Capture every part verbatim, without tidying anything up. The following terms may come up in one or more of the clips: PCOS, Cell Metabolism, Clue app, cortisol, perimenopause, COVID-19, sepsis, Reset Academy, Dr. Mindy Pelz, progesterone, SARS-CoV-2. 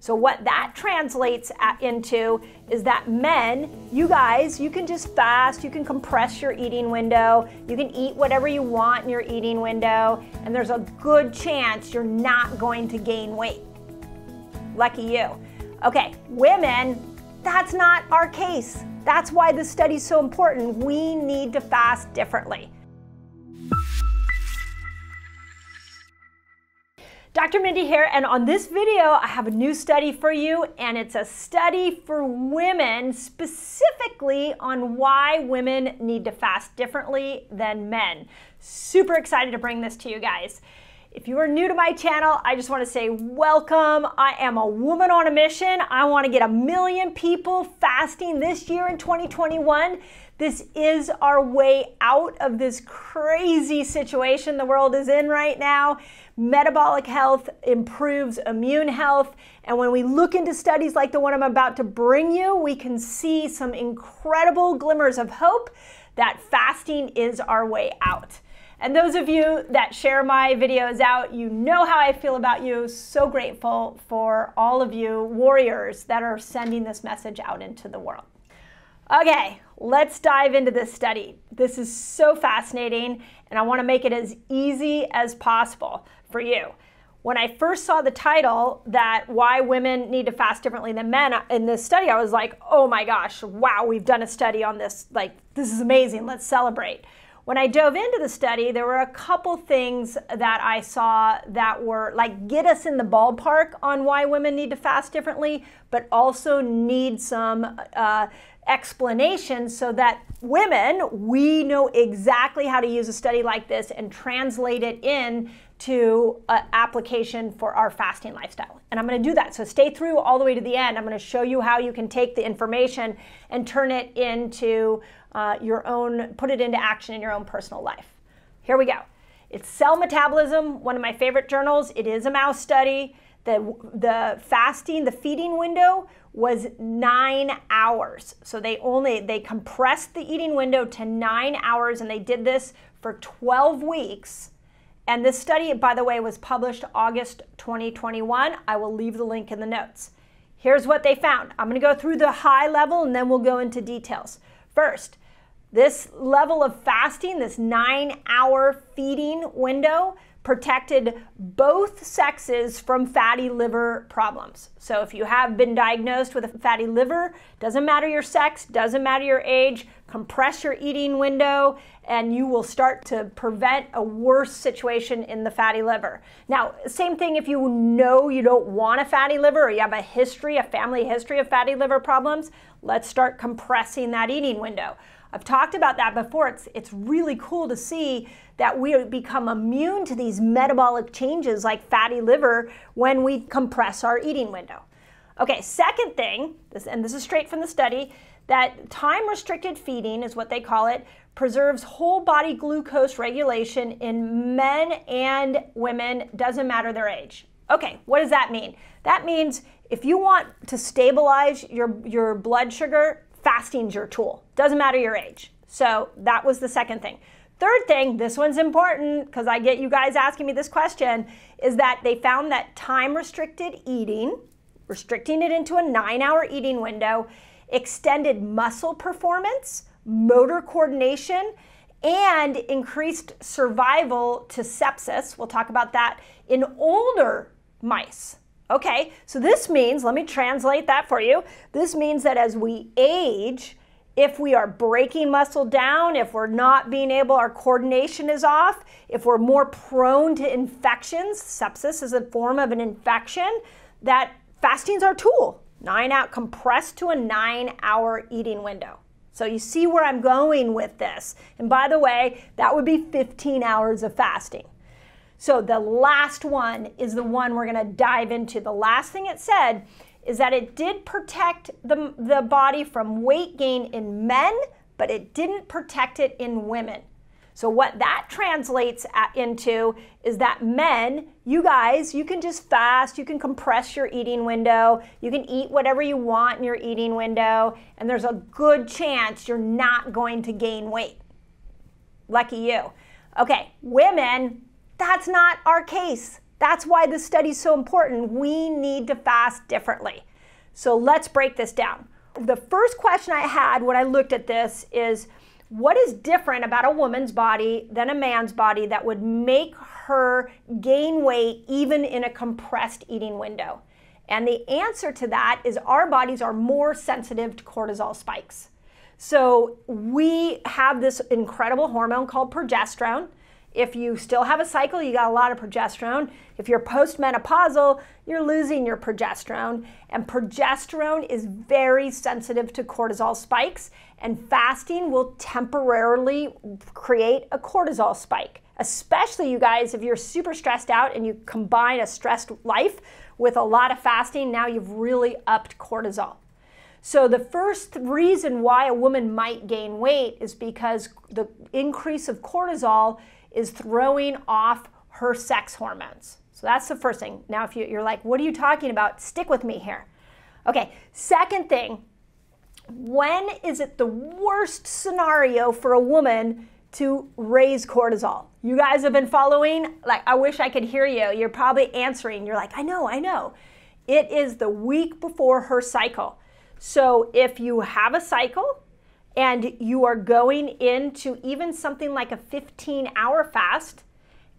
So what that translates into is that men, you guys, you can just fast, you can compress your eating window, you can eat whatever you want in your eating window, and there's a good chance you're not going to gain weight. Lucky you. Okay, women, that's not our case. That's why this study's so important. We need to fast differently. Doctor Mindy here, and on this video, I have a new study for you, and it's a study for women, specifically on why women need to fast differently than men. Super excited to bring this to you guys. If you are new to my channel, I just want to say welcome. I am a woman on a mission. I want to get a million people fasting this year in twenty twenty-one. This is our way out of this crazy situation the world is in right now. Metabolic health improves immune health. And when we look into studies like the one I'm about to bring you, we can see some incredible glimmers of hope that fasting is our way out. And those of you that share my videos out, you know how I feel about you. So grateful for all of you warriors that are sending this message out into the world. Okay, let's dive into this study. This is so fascinating, and I want to make it as easy as possible for you. When I first saw the title that why women need to fast differently than men in this study, I was like, oh my gosh, wow, we've done a study on this. Like, this is amazing. Let's celebrate. When I dove into the study, there were a couple things that I saw that were like get us in the ballpark on why women need to fast differently, but also need some uh, explanation so that women, we know exactly how to use a study like this and translate it in to an application for our fasting lifestyle. And I'm going to do that. So stay through all the way to the end. I'm going to show you how you can take the information and turn it into uh, your own, put it into action in your own personal life. Here we go. It's Cell Metabolism, one of my favorite journals. It is a mouse study. The, the fasting, the feeding window was nine hours. So they only, they compressed the eating window to nine hours, and they did this for twelve weeks. And this study, by the way, was published August twenty twenty-one. I will leave the link in the notes. Here's what they found. I'm going to go through the high level, and then we'll go into details. First, this level of fasting, this nine-hour feeding window, protected both sexes from fatty liver problems. So if you have been diagnosed with a fatty liver, doesn't matter your sex, doesn't matter your age, compress your eating window, and you will start to prevent a worse situation in the fatty liver. Now, same thing if you know you don't want a fatty liver, or you have a history, a family history of fatty liver problems, let's start compressing that eating window. I've talked about that before. It's, it's really cool to see that we become immune to these metabolic changes like fatty liver when we compress our eating window. Okay, second thing, this, and this is straight from the study, that time-restricted feeding is what they call it, preserves whole body glucose regulation in men and women, doesn't matter their age. Okay, what does that mean? That means if you want to stabilize your, your blood sugar, fasting's your tool. Doesn't matter your age. So that was the second thing. Third thing, this one's important because I get you guys asking me this question, is that they found that time-restricted eating, restricting it into a nine-hour eating window, extended muscle performance, motor coordination, and increased survival to sepsis. We'll talk about that in older mice. Okay, so this means, let me translate that for you. This means that as we age, if we are breaking muscle down, if we're not being able, our coordination is off, if we're more prone to infections, sepsis is a form of an infection, that fasting's our tool. Nine out, compressed to a nine hour eating window. So you see where I'm going with this. And by the way, that would be fifteen hours of fasting. So the last one is the one we're going to dive into. The last thing it said is that it did protect the, the body from weight gain in men, but it didn't protect it in women. So what that translates into is that men, you guys, you can just fast, you can compress your eating window, you can eat whatever you want in your eating window, and there's a good chance you're not going to gain weight. Lucky you. Okay, women, that's not our case. That's why this study is so important. We need to fast differently. So let's break this down. The first question I had when I looked at this is, what is different about a woman's body than a man's body that would make her gain weight even in a compressed eating window? And the answer to that is our bodies are more sensitive to cortisol spikes. So we have this incredible hormone called progesterone. If you still have a cycle, you got a lot of progesterone. If you're postmenopausal, you're losing your progesterone. And progesterone is very sensitive to cortisol spikes. And fasting will temporarily create a cortisol spike, especially, you guys, if you're super stressed out and you combine a stressed life with a lot of fasting, now you've really upped cortisol. So the first reason why a woman might gain weight is because the increase of cortisol is throwing off her sex hormones. So that's the first thing. Now, if you, you're like, what are you talking about? Stick with me here. Okay, second thing, when is it the worst scenario for a woman to raise cortisol? You guys have been following, like, I wish I could hear you. You're probably answering. You're like, I know, I know. It is the week before her cycle. So if you have a cycle, and you are going into even something like a fifteen hour fast,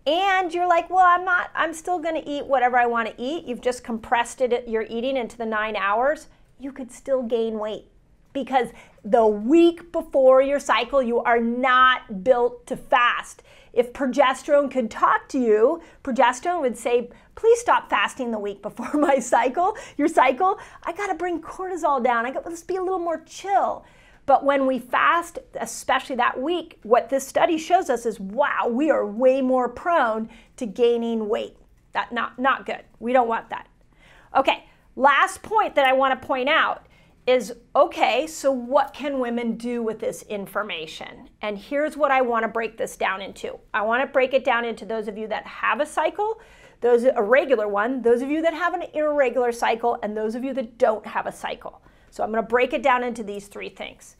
and you're like, well, I'm not, I'm still gonna eat whatever I wanna eat, you've just compressed it, your eating into the nine hours, you could still gain weight. Because the week before your cycle, you are not built to fast. If progesterone could talk to you, progesterone would say, please stop fasting the week before my cycle, your cycle, I gotta bring cortisol down, I gotta, let's be a little more chill. But when we fast, especially that week, what this study shows us is, wow, we are way more prone to gaining weight. That not, not good. We don't want that. Okay, last point that I want to point out is, okay, so what can women do with this information? And here's what I want to break this down into. I want to break it down into those of you that have a cycle, those a regular one, those of you that have an irregular cycle, and those of you that don't have a cycle. So I'm going to break it down into these three things.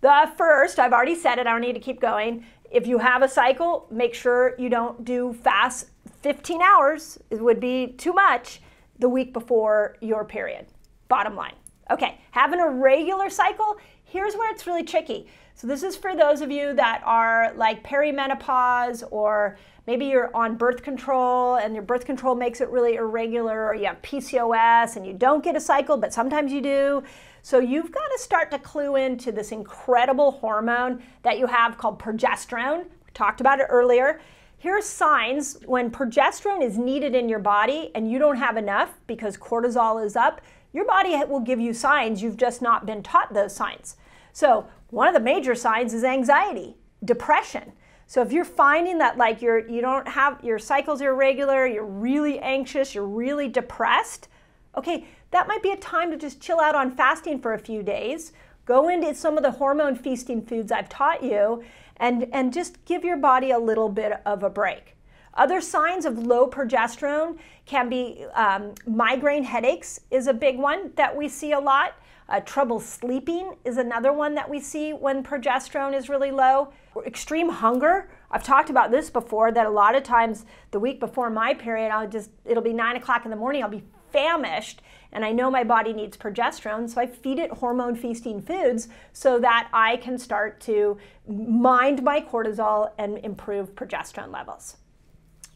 The first, I've already said it, I don't need to keep going. If you have a cycle, make sure you don't do fast fifteen hours. It would be too much the week before your period. Bottom line. Okay, having a regular cycle, here's where it's really tricky. So this is for those of you that are like perimenopause, or maybe you're on birth control and your birth control makes it really irregular, or you have P C O S and you don't get a cycle, but sometimes you do. So you've got to start to clue into this incredible hormone that you have called progesterone. We talked about it earlier. Here are signs when progesterone is needed in your body and you don't have enough because cortisol is up. Your body will give you signs, you've just not been taught those signs. So one of the major signs is anxiety, depression. So if you're finding that like you're, you don't have, your cycles are irregular, you're really anxious, you're really depressed, okay, that might be a time to just chill out on fasting for a few days, go into some of the hormone feasting foods I've taught you, and, and just give your body a little bit of a break. Other signs of low progesterone can be um, migraine headaches is a big one that we see a lot. Uh, trouble sleeping is another one that we see when progesterone is really low. Extreme hunger. I've talked about this before, that a lot of times the week before my period, I'll just, it'll be nine o'clock in the morning, I'll be famished, and I know my body needs progesterone, so I feed it hormone feasting foods so that I can start to mind my cortisol and improve progesterone levels.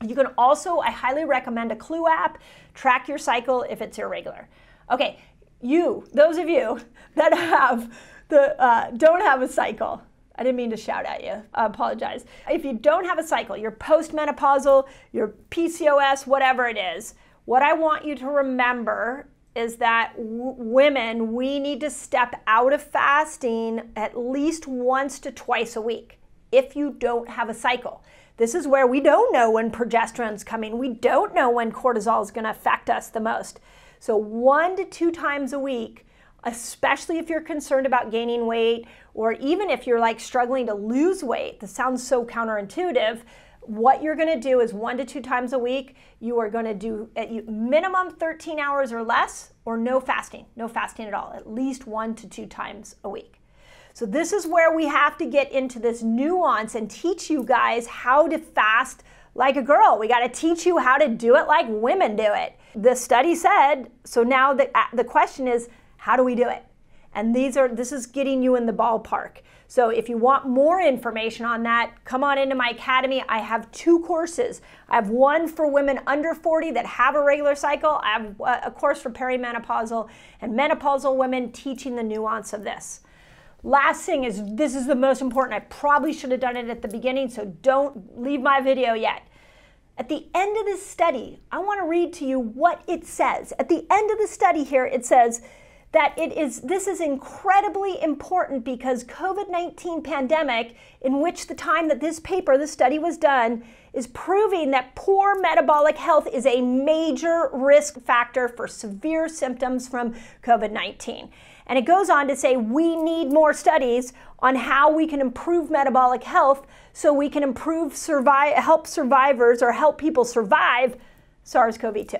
You can also, I highly recommend a Clue app, track your cycle if it's irregular. Okay, you, those of you that have the, uh, don't have a cycle, I didn't mean to shout at you, I apologize. If you don't have a cycle, you're postmenopausal, you're P C O S, whatever it is, what I want you to remember is that w women, we need to step out of fasting at least once to twice a week if you don't have a cycle. This is where we don't know when progesterone's coming. We don't know when cortisol is going to affect us the most. So one to two times a week, especially if you're concerned about gaining weight, or even if you're like struggling to lose weight, this sounds so counterintuitive, what you're going to do is one to two times a week, you are going to do at minimum thirteen hours or less, or no fasting, no fasting at all, at least one to two times a week. So this is where we have to get into this nuance and teach you guys how to fast like a girl. We got to teach you how to do it like women do it. The study said, so now the, the question is, how do we do it? And these are, this is getting you in the ballpark. So if you want more information on that, come on into my academy. I have two courses. I have one for women under forty that have a regular cycle. I have a course for perimenopausal and menopausal women teaching the nuance of this. Last thing is, this is the most important. I probably should have done it at the beginning, so don't leave my video yet. At the end of this study, I want to read to you what it says. At the end of the study here, it says, that it is, this is incredibly important because COVID nineteen pandemic, in which the time that this paper, the study was done, is proving that poor metabolic health is a major risk factor for severe symptoms from COVID nineteen. And it goes on to say, we need more studies on how we can improve metabolic health so we can improve, survive, help survivors or help people survive SARS CoV two.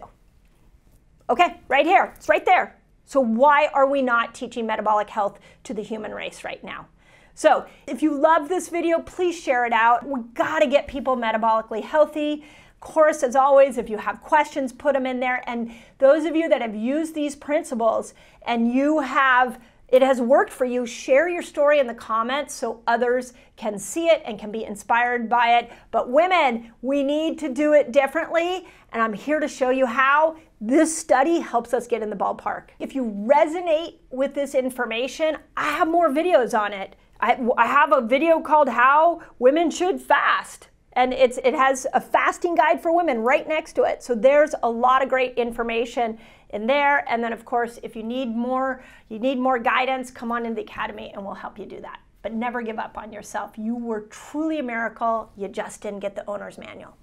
Okay, right here, it's right there. So why are we not teaching metabolic health to the human race right now? So if you love this video, please share it out. We gotta get people metabolically healthy. Of course, as always, if you have questions, put them in there. And those of you that have used these principles and you have, it has worked for you, share your story in the comments so others can see it and can be inspired by it. But women, we need to do it differently, and I'm here to show you how. This study helps us get in the ballpark. If you resonate with this information, I have more videos on it. I, I have a video called How Women Should Fast, and it's, it has a fasting guide for women right next to it. So there's a lot of great information in there. And then of course, if you need more, you need more guidance, come on into the academy and we'll help you do that. But never give up on yourself. You were truly a miracle. You just didn't get the owner's manual.